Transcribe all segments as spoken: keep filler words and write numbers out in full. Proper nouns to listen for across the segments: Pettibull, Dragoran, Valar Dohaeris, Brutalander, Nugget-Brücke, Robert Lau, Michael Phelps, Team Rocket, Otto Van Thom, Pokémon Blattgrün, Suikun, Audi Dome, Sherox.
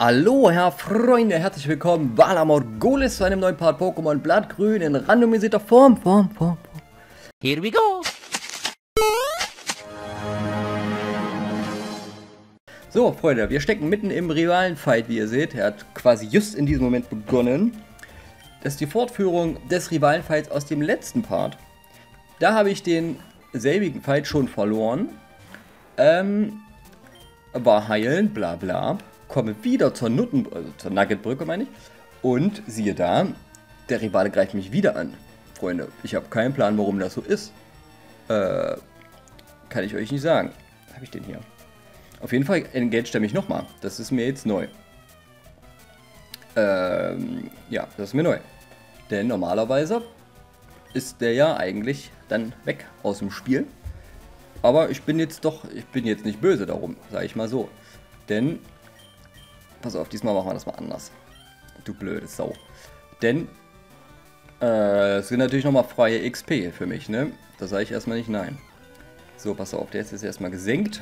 Hallo, Herr Freunde, herzlich willkommen, Valar Dohaeris zu einem neuen Part Pokémon Blattgrün in randomisierter Form, Form, Form, Form. Here we go! So, Freunde, wir stecken mitten im Rivalenfight, wie ihr seht. Er hat quasi just in diesem Moment begonnen. Das ist die Fortführung des Rivalenfights aus dem letzten Part. Da habe ich den selbigen Fight schon verloren. Ähm, war heilen, bla bla. Komme wieder zur Nutten, also zur Nugget-Brücke meine ich, und siehe da, der Rivale greift mich wieder an. Freunde, ich habe keinen Plan, warum das so ist. Äh, kann ich euch nicht sagen. Was habe ich denn hier? Auf jeden Fall engaged er mich nochmal. Das ist mir jetzt neu. Ähm, ja, das ist mir neu. Denn normalerweise ist der ja eigentlich dann weg aus dem Spiel. Aber ich bin jetzt doch, ich bin jetzt nicht böse darum, sage ich mal so. Denn pass auf, diesmal machen wir das mal anders. Du blöde Sau. Denn äh, es sind natürlich nochmal freie X P für mich, ne? Da sage ich erstmal nicht nein. So, pass auf, der ist jetzt erstmal gesenkt.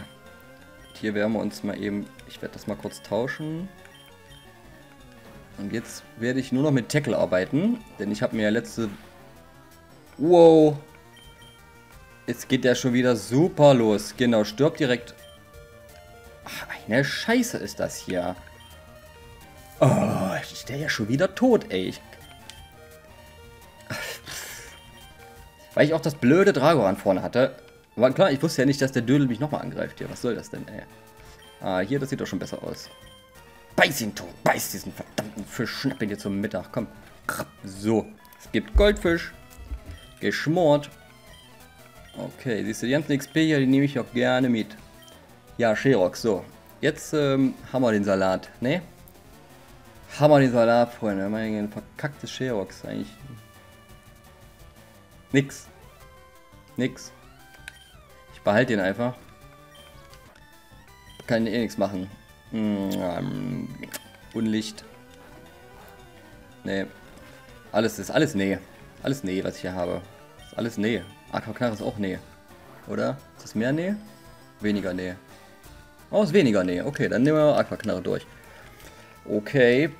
Und hier werden wir uns mal eben, ich werde das mal kurz tauschen. Und jetzt werde ich nur noch mit Tackle arbeiten, denn ich habe mir ja letzte... Wow! Jetzt geht der schon wieder super los. Genau, stirbt direkt. Ach, eine Scheiße ist das hier. Oh, ist der ja schon wieder tot, ey. Ich... Weil ich auch das blöde Dragoran vorne hatte. War klar, ich wusste ja nicht, dass der Dödel mich nochmal angreift hier. Was soll das denn, ey? Ah, hier, das sieht doch schon besser aus. Beiß ihn tot, beiß diesen verdammten Fisch. Schnapp ihn dir zum Mittag, komm. So, es gibt Goldfisch. Geschmort. Okay, siehst du, die ganzen X P hier, die nehme ich auch gerne mit. Ja, Sherox, so. Jetzt ähm, haben wir den Salat, ne? Haben wir den Salat, Freunde. Mein verkacktes Sherox eigentlich. Nix. Nix. Ich behalte den einfach. Kann eh nichts machen. Hm, Unlicht. Nee. Alles ist alles nee. Alles nee, was ich hier habe. Ist alles nee. Aquaknarre ist auch nee. Oder? Ist das mehr nee? Weniger nee. Oh, ist weniger nee. Okay, dann nehmen wir Aquaknarre durch. Okay.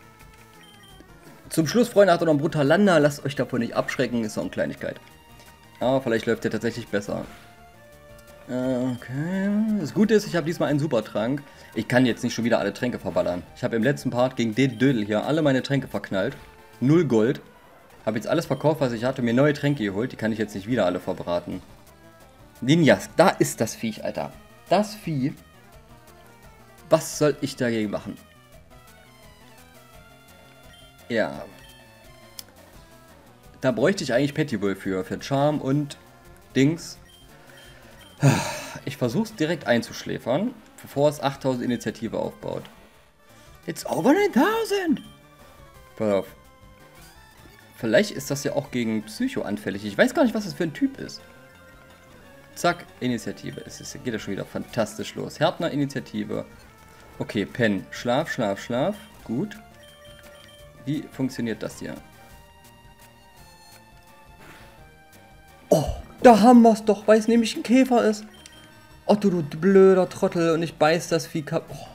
Zum Schluss, Freunde, hat er noch einen Brutalander. Lasst euch davon nicht abschrecken. Ist noch eine Kleinigkeit. Aber vielleicht läuft der tatsächlich besser. Okay. Das Gute ist, ich habe diesmal einen Supertrank. Ich kann jetzt nicht schon wieder alle Tränke verballern. Ich habe im letzten Part gegen den Dödel hier alle meine Tränke verknallt. Null Gold. Habe jetzt alles verkauft, was ich hatte, mir neue Tränke geholt. Die kann ich jetzt nicht wieder alle verbraten. Ninjas, da ist das Viech, Alter. Das Vieh. Was soll ich dagegen machen? Ja. Da bräuchte ich eigentlich Pettibull für. Für Charm und Dings. Ich versuch's direkt einzuschläfern, bevor es achttausend Initiative aufbaut. It's over neuntausend! Pass auf. Vielleicht ist das ja auch gegen Psycho anfällig. Ich weiß gar nicht, was das für ein Typ ist. Zack, Initiative. Es ist, geht ja schon wieder fantastisch los. Härtner, Initiative. Okay, Pen. Schlaf, Schlaf, Schlaf. Gut. Wie funktioniert das hier? Oh, da haben wir es doch, weil es nämlich ein Käfer ist. Otto, du blöder Trottel. Und ich beiß das Vieh kap... Oh.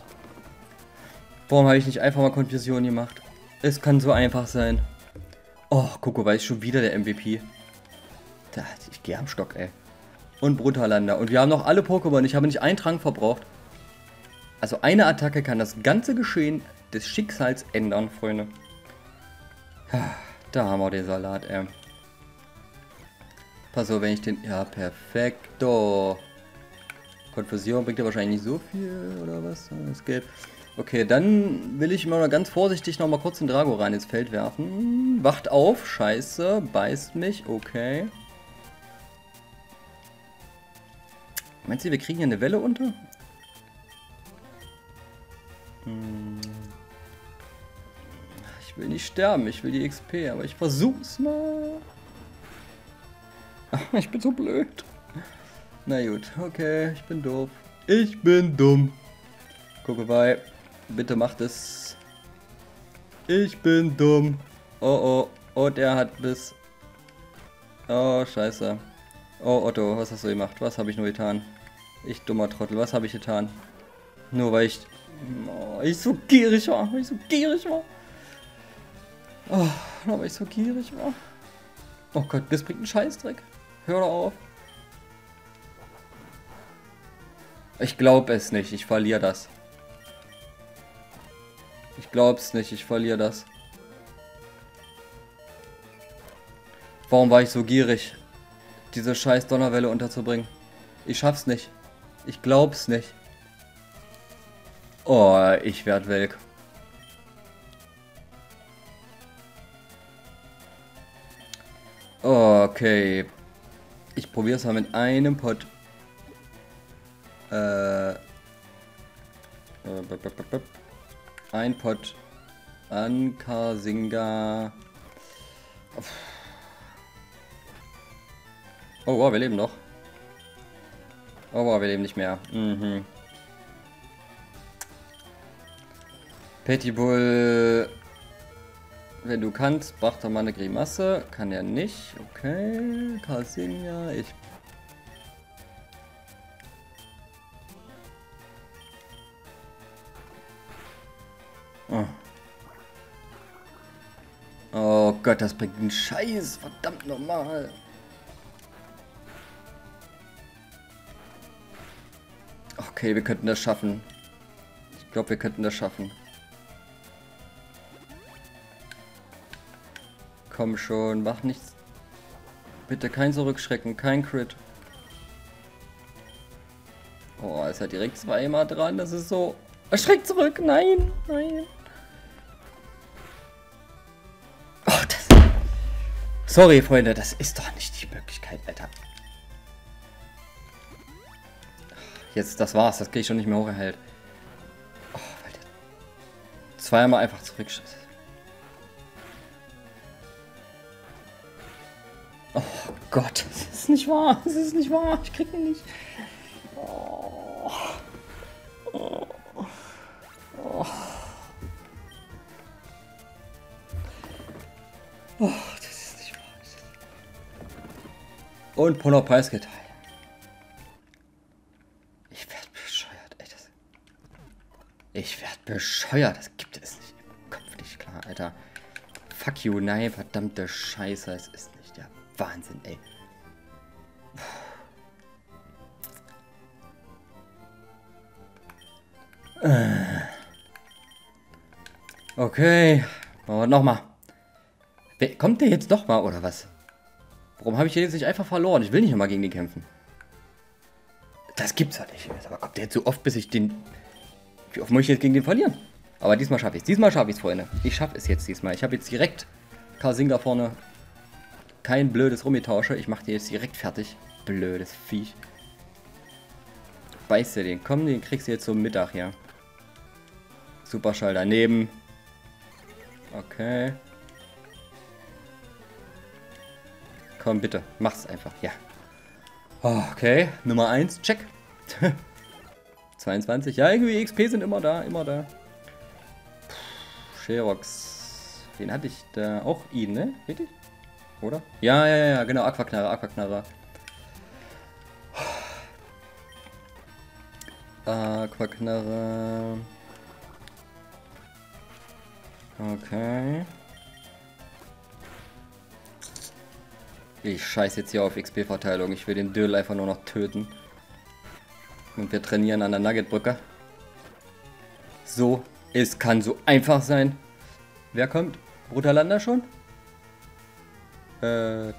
Warum habe ich nicht einfach mal Konfusion gemacht? Es kann so einfach sein. Oh, Coco weiß schon wieder der M V P. Da, ich gehe am Stock, ey. Und Brutalander. Und wir haben noch alle Pokémon. Ich habe nicht einen Trank verbraucht. Also eine Attacke kann das ganze Geschehen des Schicksals ändern, Freunde. Da haben wir den Salat, ey. Pass auf, wenn ich den... Ja, perfekto. Konfusion bringt ja wahrscheinlich nicht so viel, oder was? Das geht. Okay, dann will ich mal ganz vorsichtig nochmal kurz den Dragoran ins Feld werfen. Wacht auf, scheiße, beißt mich, okay. Meinst du, wir kriegen hier eine Welle unter? Hm. Ich will nicht sterben, ich will die X P, aber ich versuch's mal. Ich bin so blöd. Na gut, okay, ich bin doof. Ich bin dumm. Gucke bei. Bitte macht es. Ich bin dumm. Oh oh. Und er hat Biss. Oh, scheiße. Oh, Otto, was hast du gemacht? Was habe ich nur getan? Ich dummer Trottel, was habe ich getan? Nur weil ich Oh, ich so gierig war, weil ich so gierig war. Oh, weil ich so gierig war. Oh Gott, das bringt einen Scheißdreck. Hör doch auf. Ich glaube es nicht, ich verliere das. Ich glaube es nicht, ich verliere das. Warum war ich so gierig, diese scheiß Donnerwelle unterzubringen? Ich schaff's nicht. Ich glaub's nicht. Oh, ich werd welk. Okay. Ich probier's mal mit einem Pot. Äh. Ein Pot. Ankarsinga. Oh, wow, wir leben noch. Oh, wow, wir leben nicht mehr. Mhm. Pettibull. Wenn du kannst, mach doch mal eine Grimasse. Kann er nicht. Okay. Karsinja, ich. Oh. Oh Gott, das bringt einen Scheiß. Verdammt nochmal. Okay, wir könnten das schaffen. Ich glaube, wir könnten das schaffen. Komm schon, mach nichts. Bitte kein Zurückschrecken, kein Crit. Oh, ist er direkt zweimal dran, das ist so... Er schreckt zurück, nein, nein. Oh, das... Sorry, Freunde, das ist doch nicht die Möglichkeit, Alter. Jetzt, das war's, das krieg ich schon nicht mehr hoch erhält. Oh, weil der zweimal einfach zurückschießt. Oh Gott, das ist nicht wahr, das ist nicht wahr, ich krieg ihn nicht. Oh. Oh. Oh. Oh, das ist nicht wahr. Und Polar Preis geteilt. Ich werd bescheuert, das gibt es nicht im Kopf nicht klar, Alter. Fuck you, nein, verdammte Scheiße, es ist nicht der Wahnsinn, ey. Okay, machen wir nochmal. Kommt der jetzt nochmal, oder was? Warum habe ich den jetzt nicht einfach verloren? Ich will nicht nochmal gegen den kämpfen. Das gibt's ja nicht. Aber kommt der jetzt so oft, bis ich den... Wie oft muss ich jetzt gegen den verlieren? Aber diesmal schaffe ich es. Diesmal schaffe ich es, Freunde. Ich schaffe es jetzt diesmal. Ich habe jetzt direkt Karsinga vorne. Kein blödes Rummitausche. Ich mache den jetzt direkt fertig. Blödes Viech. Beißt dir den. Komm, den kriegst du jetzt zum Mittag, ja. Superschall daneben. Okay. Komm, bitte. Mach's einfach, ja. Okay, Nummer eins. Check. zweiundzwanzig. Ja, irgendwie X P sind immer da, immer da. Sherox. Den hatte ich da auch ihn, ne? Richtig? Oder? Ja, ja, ja, genau. Aquaknarre, Aquaknarre. Aquaknarre. Okay. Ich scheiße jetzt hier auf X P-Verteilung. Ich will den Dödel einfach nur noch töten. Und wir trainieren an der Nugget-Brücke. So, es kann so einfach sein. Wer kommt? Brutalanda schon? Äh.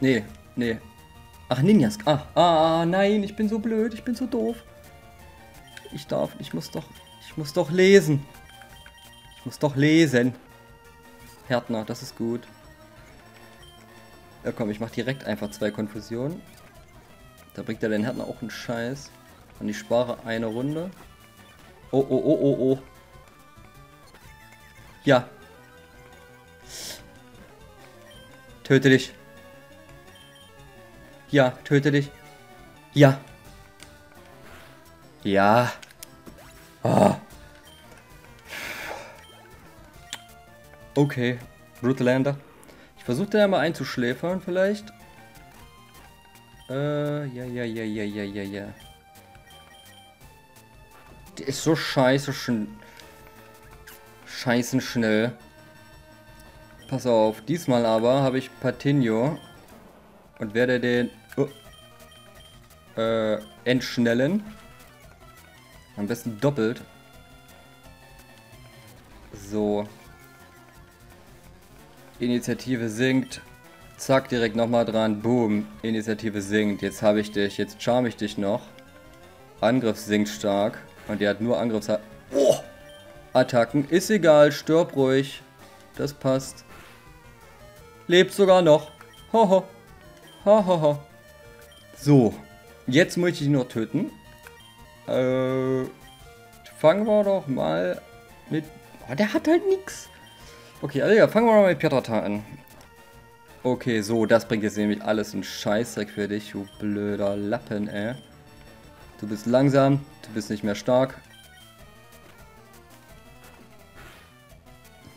Nee, nee. Ach, Ninjas. Ah, ah, nein, ich bin so blöd, ich bin so doof. Ich darf, ich muss doch, ich muss doch lesen. Ich muss doch lesen. Härtner, das ist gut. Ja komm, ich mach direkt einfach zwei Konfusionen. Da bringt er den Härtner auch einen Scheiß. Und ich spare eine Runde. Oh, oh, oh, oh, oh. Ja. Töte dich. Ja, töte dich. Ja. Ja. Oh. Okay. Brutalander. Ich versuche den ja mal einzuschläfern vielleicht. Äh, ja, ja, ja, ja, ja, ja, ja. Die ist so scheiße schn... Scheißen schnell. Pass auf, diesmal aber habe ich Patinho und werde den oh, äh, entschnellen. Am besten doppelt. So. Initiative sinkt. Zack, direkt nochmal dran. Boom. Initiative sinkt. Jetzt habe ich dich. Jetzt charme ich dich noch. Angriff sinkt stark. Und der hat nur Angriffs... Oh! Attacken. Ist egal. Stirb ruhig. Das passt. Lebt sogar noch. Hoho. Hohoho. Ho, ho. So. Jetzt möchte ich ihn noch töten. Äh, fangen wir doch mal mit... Oh, der hat halt nichts. Okay, Alter, fangen wir mal mit Pietrata an. Okay, so, das bringt jetzt nämlich alles einen Scheißdreck für dich, du blöder Lappen, ey. Du bist langsam, du bist nicht mehr stark.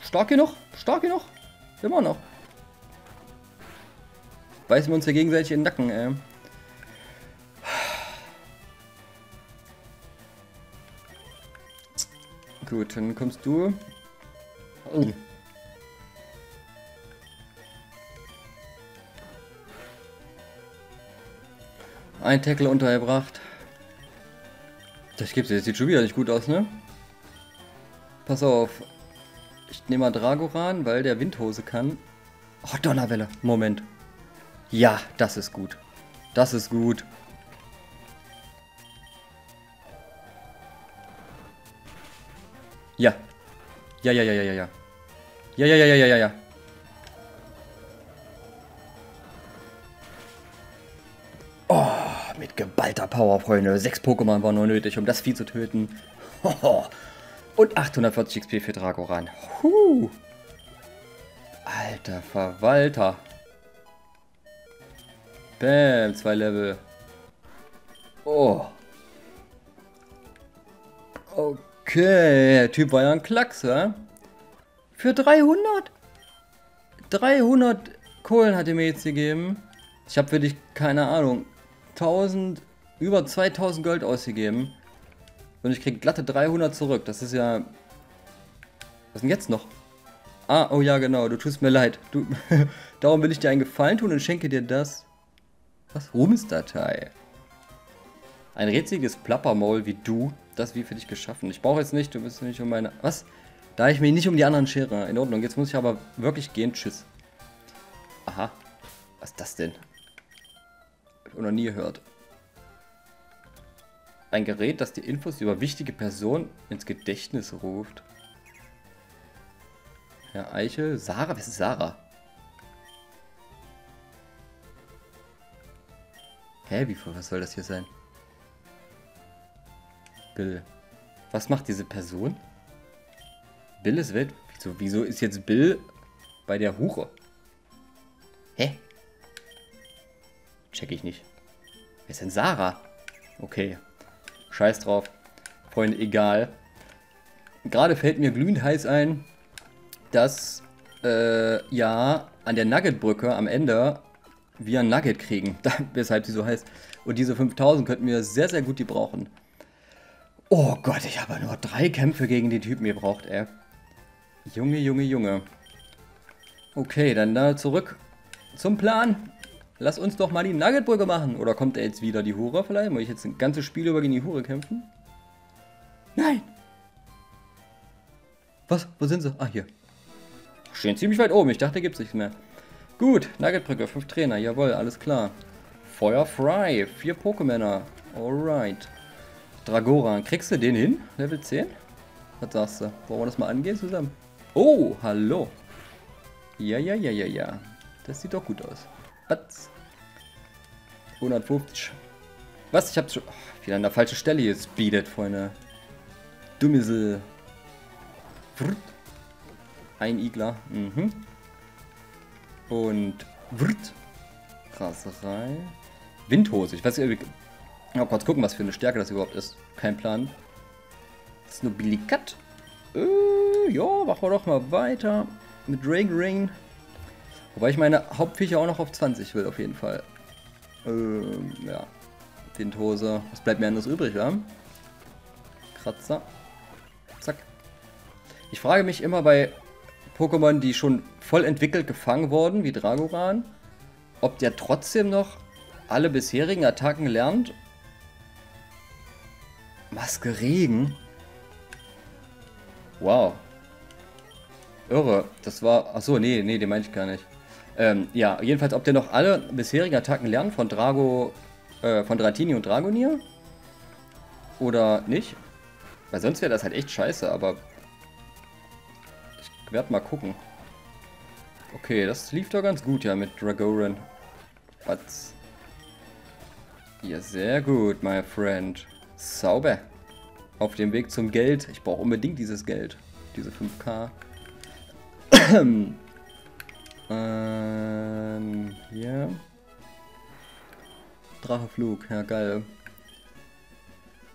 Stark genug? Stark genug? Immer noch. Beißen wir uns hier gegenseitig in den Nacken, ey. Gut, dann kommst du. Oh. Ein Tackle untergebracht. Das gibt's jetzt. Sieht schon wieder nicht gut aus, ne? Pass auf. Ich nehme mal Dragoran, weil der Windhose kann. Oh, Donnerwelle. Moment. Ja, das ist gut. Das ist gut. Ja. Ja, ja, ja, ja, ja, ja. Ja, ja, ja, ja, ja, ja, ja. Oh, mit geballter Power, Freunde. Sechs Pokémon waren nur nötig, um das Vieh zu töten. Hoho. Und achthundertvierzig X P für Dragoran. Huh. Alter Verwalter. Bäm, zwei Level. Oh. Okay. Okay, der Typ war ja ein Klacks, ja? Für dreihundert? dreihundert Kohlen hat er mir jetzt gegeben. Ich habe für dich, keine Ahnung, tausend, über zweitausend Gold ausgegeben. Und ich kriege glatte dreihundert zurück. Das ist ja... Was denn jetzt noch? Ah, oh ja, genau, du tust mir leid. Du Darum will ich dir einen Gefallen tun und schenke dir das... Was? Ruhmesdatei. Ein rätseliges Plappermaul wie du... Das wie für dich geschaffen. Ich brauche jetzt nicht, du bist nicht um meine... Was? Da ich mich nicht um die anderen schere. In Ordnung, jetzt muss ich aber wirklich gehen. Tschüss. Aha. Was ist das denn? Hab ich noch nie gehört. Ein Gerät, das die Infos über wichtige Personen ins Gedächtnis ruft. Herr Eichel. Sarah? Wer ist Sarah? Hä? Wie, was soll das hier sein? Bill. Was macht diese Person? Bill ist weg. Wieso, wieso ist jetzt Bill bei der Hure? Hä? Check ich nicht. Wer ist denn Sarah? Okay. Scheiß drauf. Freunde, egal. Gerade fällt mir glühend heiß ein, dass äh, ja an der Nugget-Brücke am Ende wir ein Nugget kriegen. Weshalb sie so heißt. Und diese fünftausend könnten wir sehr, sehr gut die brauchen. Oh Gott, ich habe nur drei Kämpfe gegen den Typen gebraucht, ey. Junge, Junge, Junge. Okay, dann da zurück zum Plan. Lass uns doch mal die Nugget-Brücke machen. Oder kommt er jetzt wieder die Hure vielleicht? Muss ich jetzt ein ganzes Spiel über gegen die Hure kämpfen? Nein! Was? Wo sind sie? Ah, hier. Stehen ziemlich weit oben. Ich dachte, gibt's nichts mehr. Gut, Nugget-Brücke, fünf Trainer. Jawohl, alles klar. Feuer frei. Vier Pokémoner. Alright. Dragoran, kriegst du den hin? Level zehn? Was sagst du? Wollen wir das mal angehen zusammen? Oh, hallo. Ja, ja, ja, ja, ja. Das sieht doch gut aus. Was? hundertfünfzig. Was? Ich hab's schon... Oh, wieder an der falschen Stelle hier speedet, Freunde. Dummisel. Ein Igler. Mhm. Und... Raserei. Windhose. Ich weiß nicht... Mal kurz gucken, was für eine Stärke das überhaupt ist. Kein Plan. Das ist nur Billy Cut. Äh, ja, machen wir doch mal weiter. Mit Dragon Ring. Wobei ich meine Hauptviecher auch noch auf zwanzig will, auf jeden Fall. Ähm, ja. Windhose. Was bleibt mir anderes übrig, wa? Kratzer. Zack. Ich frage mich immer bei Pokémon, die schon voll entwickelt gefangen wurden, wie Dragoran, ob der trotzdem noch alle bisherigen Attacken lernt. Maske Regen. Wow. Irre. Das war... Achso, nee, nee, den meine ich gar nicht. Ähm, ja, jedenfalls, ob der noch alle bisherigen Attacken lernt von Drago... Äh, von Dratini und Dragonir? Oder nicht? Weil sonst wäre das halt echt scheiße, aber... Ich werde mal gucken. Okay, das lief doch ganz gut ja mit Dragoran. Was? Ja, sehr gut, my friend. Sauber. Auf dem Weg zum Geld. Ich brauche unbedingt dieses Geld. Diese fünf K. ähm, hier. Dracheflug. Ja, geil.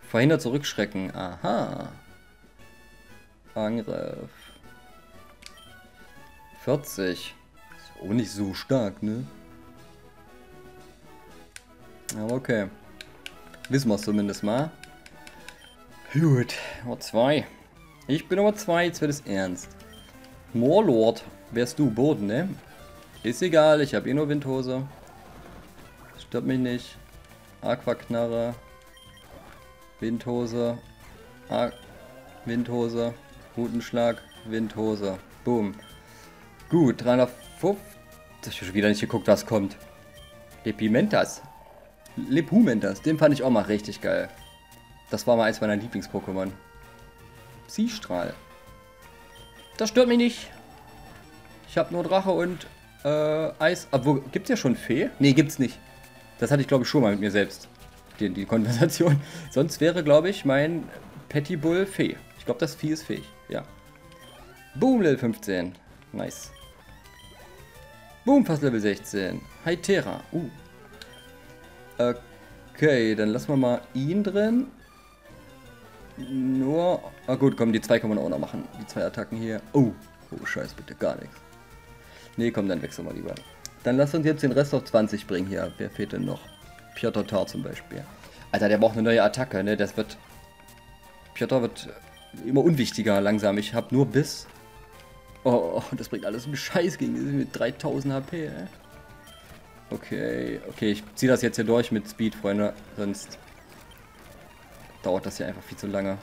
Verhindert Zurückschrecken. Aha. Angriff. vierzig. Ist auch nicht so stark, ne? Aber okay. Wissen wir es zumindest mal. Gut, Nummer zwei. Ich bin Nummer zwei, jetzt wird es ernst. Moorlord, wärst du Boden, ne? Ist egal, ich habe eh nur Windhose. Stört mich nicht. Aquaknarre. Windhose. A Windhose. Rutenschlag. Windhose. Boom. Gut, dreihundertfünfzig. Ich habe schon wieder nicht geguckt, was kommt. Lepimentas. Lepumentas, den fand ich auch mal richtig geil. Das war mal eins meiner Lieblings-Pokémon. Psystrahl. Das stört mich nicht. Ich habe nur Drache und äh, Eis. Obwohl, gibt's ja schon Fee? Nee, gibt's nicht. Das hatte ich, glaube ich, schon mal mit mir selbst. Die, die Konversation. Sonst wäre, glaube ich, mein Pettibull Fee. Ich glaube, das Vieh ist fähig. Ja. Boom, Level fünfzehn. Nice. Boom, fast Level sechzehn. Hytera. Uh. Okay, dann lassen wir mal ihn drin. Nur... Ah gut, komm, die zwei kann man auch noch machen. Die zwei Attacken hier. Oh, oh scheiß, bitte, gar nichts. Nee, komm, dann wechseln wir lieber. Dann lass uns jetzt den Rest auf zwanzig bringen hier. Wer fehlt denn noch? Piotr Tar zum Beispiel. Alter, der braucht eine neue Attacke, ne? Das wird... Piotr wird immer unwichtiger langsam. Ich hab nur Biss. Oh, das bringt alles einen Scheiß gegen diesen mit dreitausend H P, ey. Okay, okay, ich ziehe das jetzt hier durch mit Speed, Freunde, sonst dauert das hier einfach viel zu lange.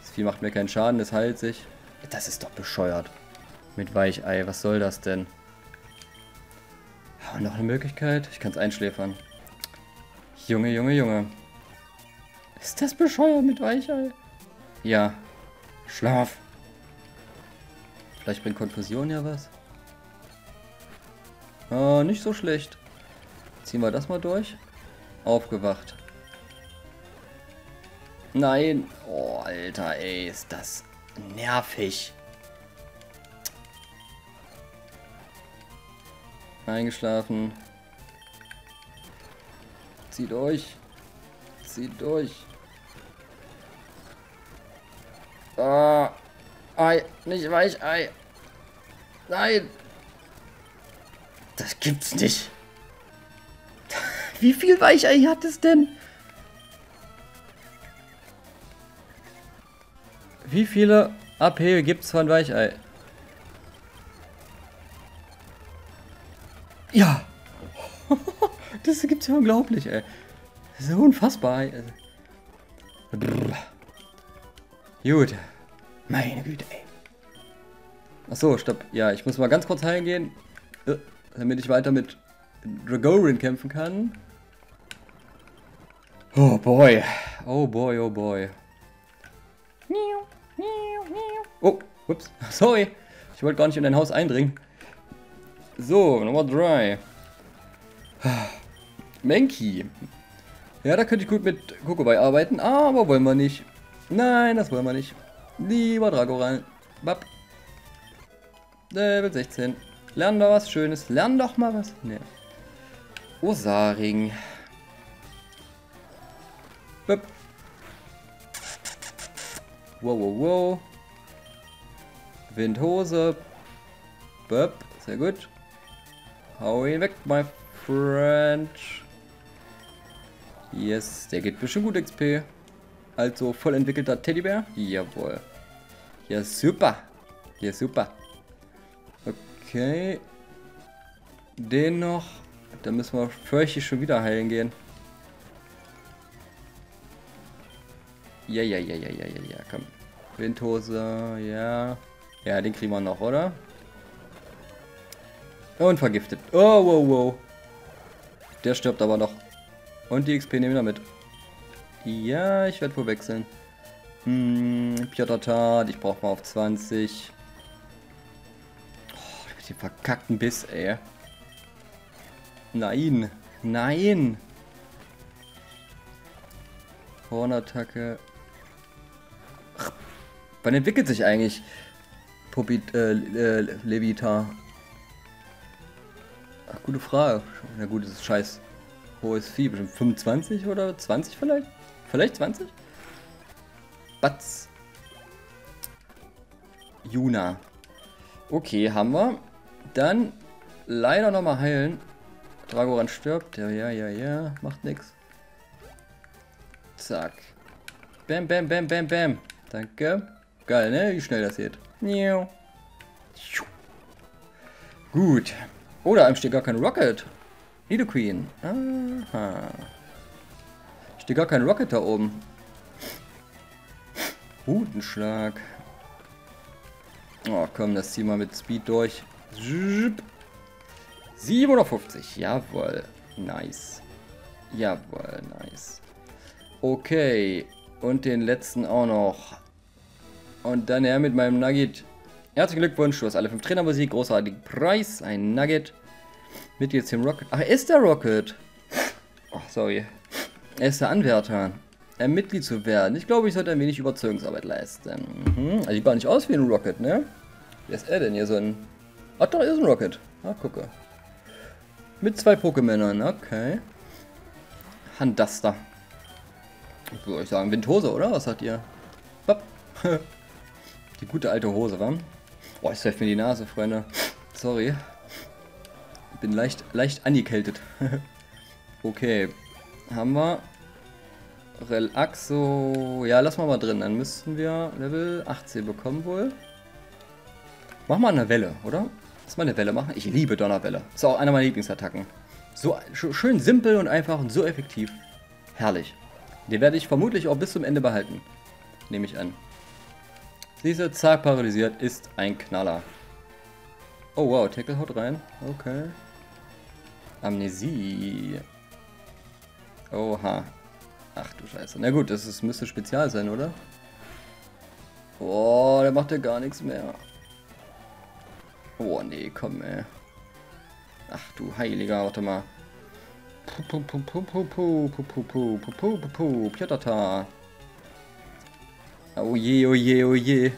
Das Vieh macht mir keinen Schaden, es heilt sich. Das ist doch bescheuert. Mit Weichei, was soll das denn? Und noch eine Möglichkeit? Ich kann es einschläfern. Junge, Junge, Junge. Ist das bescheuert mit Weichei? Ja. Schlaf. Vielleicht bringt Konfusion ja was. Ah, nicht so schlecht. Ziehen wir das mal durch. Aufgewacht. Nein. Oh, Alter, ey, ist das nervig. Eingeschlafen. Zieh durch. Zieh durch. Ah. Ei, nicht weich, Ei. Nein. Das gibt's nicht. Wie viel Weichei hat es denn? Wie viele A P gibt's von Weichei? Ja. Das gibt's ja unglaublich, ey. Das ist unfassbar. Gut. Meine Güte, ey. Achso, stopp. Ja, ich muss mal ganz kurz heilen gehen. Damit ich weiter mit Dragoran kämpfen kann. Oh boy. Oh boy, oh boy. Oh, ups. Sorry. Ich wollte gar nicht in dein Haus eindringen. So, Nummer drei. Mankey. Ja, da könnte ich gut mit Kokobei arbeiten, aber wollen wir nicht. Nein, das wollen wir nicht. Lieber Dragoran. Bap. Level sechzehn. Lern doch was Schönes. Lern doch mal was. Ne. Osaring. Böp. Wow, wow, wow. Windhose. Böp. Sehr gut. Hau ihn weg, my friend. Yes, der geht bestimmt gut X P. Also voll entwickelter Teddybär. Jawohl. Ja, super. Ja, super. Okay. Den noch. Da müssen wir fürchtig schon wieder heilen gehen. Ja, ja, ja, ja, ja, ja, ja, komm. Windhose, ja. Ja, den kriegen wir noch, oder? Und vergiftet. Oh, wow, wow. Der stirbt aber noch. Und die X P nehmen wir mit. Ja, ich werde wohl wechseln. Hm, Piotr, ich brauche mal auf zwanzig. Oh, mit dem verkackten Biss, ey. Nein, nein. Hornattacke. Wann entwickelt sich eigentlich Popit, äh, äh, Levita? Ach, gute Frage. Na gut, das ist scheiß hohes Vieh. Bestimmt fünfundzwanzig oder zwanzig vielleicht? Vielleicht zwanzig? Batz. Juna. Okay, haben wir. Dann leider nochmal heilen. Dragoran stirbt. Ja, ja, ja, ja. Macht nix. Zack. Bam, bam, bam, bam, bam. Danke. Geil, ne? Wie schnell das geht. Gut. Oder einem steht gar kein Rocket. Nidoqueen. Aha. Steht gar kein Rocket da oben. Rutenschlag. Oh, komm, das ziehen wir mit Speed durch. siebenhundertfünfzig. Jawohl. Nice. Jawohl, nice. Okay. Und den letzten auch noch. Und dann her mit meinem Nugget. Herzlichen Glückwunsch, du hast alle fünf Trainer besiegt. Großartigen Preis, ein Nugget. Mit jetzt dem Rocket. Ach, er ist der Rocket. Ach, sorry. Er ist der Anwärter. Ein Mitglied zu werden. Ich glaube, ich sollte ein wenig Überzeugungsarbeit leisten. Mhm. Also sieht gar nicht aus wie ein Rocket, ne? Wer ist er denn hier so ein... Ach doch, er ist ein Rocket. Ach, gucke. Mit zwei Pokémonern, okay. Handaster. Ich würde euch sagen, Windhose, oder? Was sagt ihr? Bap. Die gute alte Hose, wa? Oh, ich treffe mir die Nase, Freunde. Sorry. Bin leicht, leicht angekältet. Okay. Haben wir. Relaxo. Ja, lassen wir mal drin. Dann müssten wir Level achtzehn bekommen wohl. Mach mal eine Welle, oder? Lass mal eine Welle machen. Ich liebe Donnerwelle. Ist auch einer meiner Lieblingsattacken. So schön simpel und einfach und so effektiv. Herrlich. Den werde ich vermutlich auch bis zum Ende behalten. Nehme ich an. Diese Zack paralysiert ist ein Knaller. Oh wow, Tackle haut rein. Okay. Amnesie. Oha. Ach du Scheiße. Na gut, das ist, müsste spezial sein, oder? Oh, der macht ja gar nichts mehr. Oh nee, komm ey. Ach du Heiliger, warte mal. Puh, puh, puh, puh, puh, puh, puh, puh, puh, puh, oh je, oh je, oh je.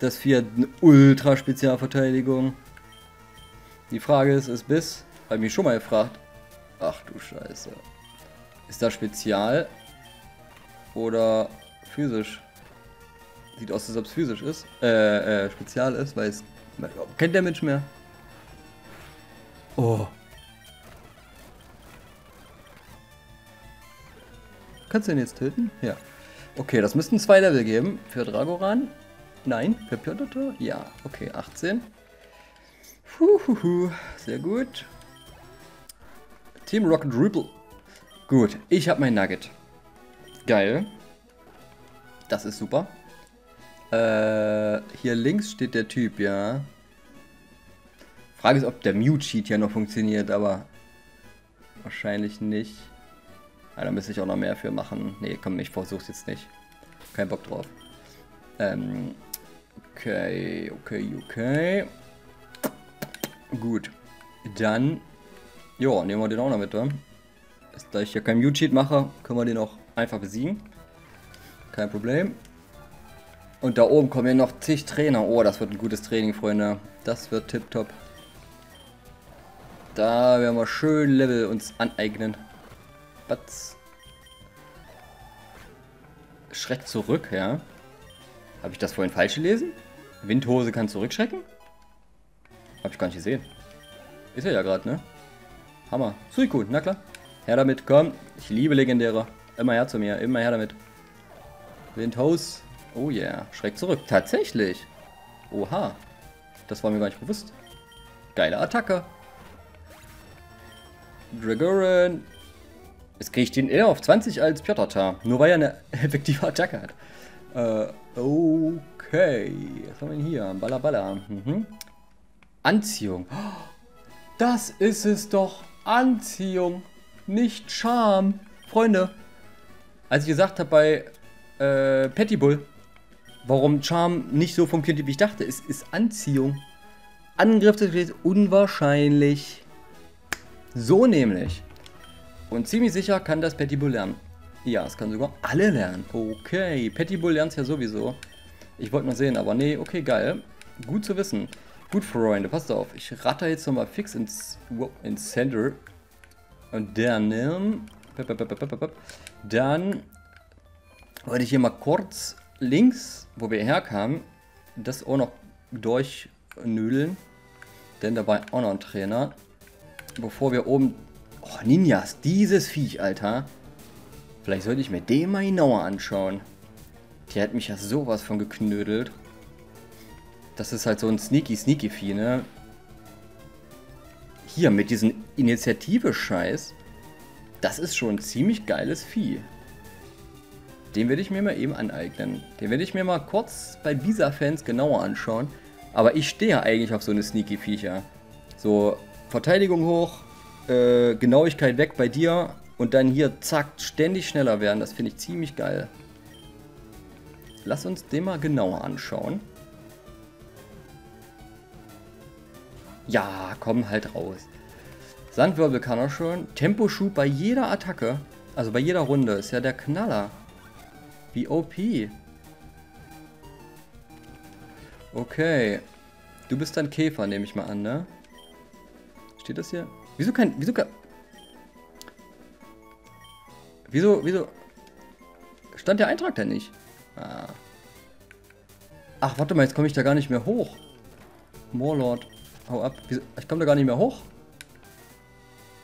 Das Vieh hat eine Ultra-Spezialverteidigung. Die Frage ist, ist Biss? Hab ich mich schon mal gefragt. Ach du Scheiße. Ist das Spezial? Oder physisch? Sieht aus, als ob es physisch ist. Äh, äh, Spezial ist, weil es... Kein Damage mehr. Oh. Kannst du ihn jetzt töten? Ja. Okay, das müssten zwei Level geben. Für Dragoran? Nein. Für Piotr? Ja. Okay, achtzehn. Huhuhu. Sehr gut. Team Rocket Ripple. Gut, ich habe mein Nugget. Geil. Das ist super. Äh, hier links steht der Typ, ja. Frage ist, ob der Mute-Cheat hier noch funktioniert, aber wahrscheinlich nicht. Ja, da müsste ich auch noch mehr für machen. Nee, komm, ich versuch's jetzt nicht. Kein Bock drauf. Ähm, okay, okay, okay. Gut. Dann, ja, nehmen wir den auch noch mit, oder? Da ich ja kein Mute-Cheat mache, können wir den auch einfach besiegen. Kein Problem. Und da oben kommen ja noch zig Trainer. Oh, das wird ein gutes Training, Freunde. Das wird tipptopp. Da werden wir schön Level uns aneignen. Batz. Schreck zurück, ja. Habe ich das vorhin falsch gelesen? Windhose kann zurückschrecken? Habe ich gar nicht gesehen. Ist er ja gerade, ne? Hammer. Suikun, na klar. Her damit, komm. Ich liebe Legendäre. Immer her zu mir, immer her damit. Windhaus. Oh yeah. Schreck zurück. Tatsächlich. Oha. Das war mir gar nicht bewusst. Geile Attacke. Dragoran. Jetzt kriege ich den eher auf zwanzig als Pjotata. Nur weil er eine effektive Attacke hat. Äh, okay. Was haben wir denn hier? Balla Balla. Mhm. Anziehung. Das ist es doch. Anziehung. Nicht Charme. Freunde. Als ich gesagt habe bei äh, Pettibull, warum Charme nicht so funktioniert, wie ich dachte. Es ist Anziehung. Angriff ist unwahrscheinlich. So nämlich. Und ziemlich sicher kann das Pettibull lernen. Ja, es kann sogar alle lernen. Okay, Pettibull lernt es ja sowieso. Ich wollte mal sehen, aber nee, okay, geil. Gut zu wissen. Gut, Freunde, passt auf. Ich ratter jetzt nochmal fix ins, wow, ins Center. Und dann, ähm, dann wollte ich hier mal kurz links, wo wir herkamen, das auch noch durchnödeln. Denn da war auch noch ein Trainer. Bevor wir oben... Oh, Ninjas, dieses Viech, Alter. Vielleicht sollte ich mir den mal genauer anschauen. Der hat mich ja sowas von geknödelt. Das ist halt so ein sneaky, sneaky Vieh, ne? Hier, mit diesem Initiative-Scheiß. Das ist schon ein ziemlich geiles Vieh. Den werde ich mir mal eben aneignen. Den werde ich mir mal kurz bei Bisa-Fans genauer anschauen. Aber ich stehe ja eigentlich auf so eine sneaky Viecher. So, Verteidigung hoch. Genauigkeit weg bei dir und dann hier zack ständig schneller werden. Das finde ich ziemlich geil. Lass uns den mal genauer anschauen. Ja, komm halt raus. Sandwirbel kann er schon. Temposchub bei jeder Attacke. Also bei jeder Runde. Ist ja der Knaller. Wie O P. Okay. Du bist dann Käfer, nehme ich mal an, ne? Steht das hier? Wieso kann... Wieso kann... Wieso... Wieso... Stand der Eintrag da nicht? Ah. Ach, warte mal, jetzt komme ich da gar nicht mehr hoch. Morlord, hau ab. Wieso? Ich komme da gar nicht mehr hoch.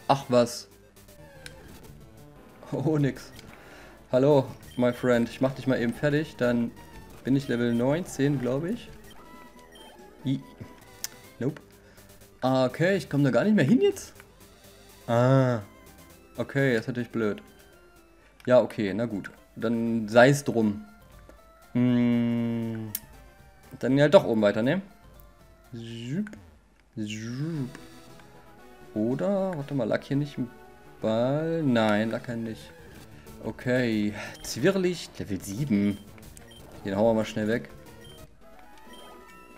Ach, was. Oh, nix. Hallo, my friend. Ich mach dich mal eben fertig. Dann bin ich Level neunzehn, glaube ich. I nope. Ah, okay. Ich komme da gar nicht mehr hin jetzt. Ah, okay, das ist natürlich blöd. Ja, okay, na gut. Dann sei es drum. Hm, dann ja doch oben weiter, ne? Oder, warte mal, lag hier nicht ein Ball? Nein, lag er nicht. Okay, Zwirrlicht, Level sieben. Den hauen wir mal schnell weg.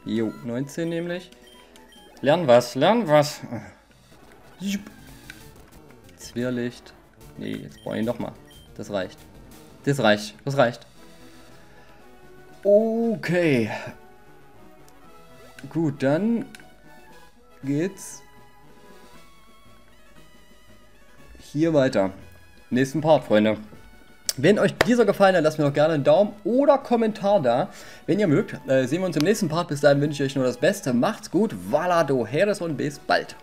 Jo, neunzehn nämlich. Lern was, lern was. Zwerlicht. Nee, jetzt brauche ich ihn nochmal. Das reicht. Das reicht. Das reicht. Okay. Gut, dann geht's hier weiter. Nächsten Part, Freunde. Wenn euch dieser gefallen hat, lasst mir doch gerne einen Daumen oder Kommentar da. Wenn ihr mögt, äh, sehen wir uns im nächsten Part. Bis dahin wünsche ich euch nur das Beste. Macht's gut. Valar Dohaeris und bis bald.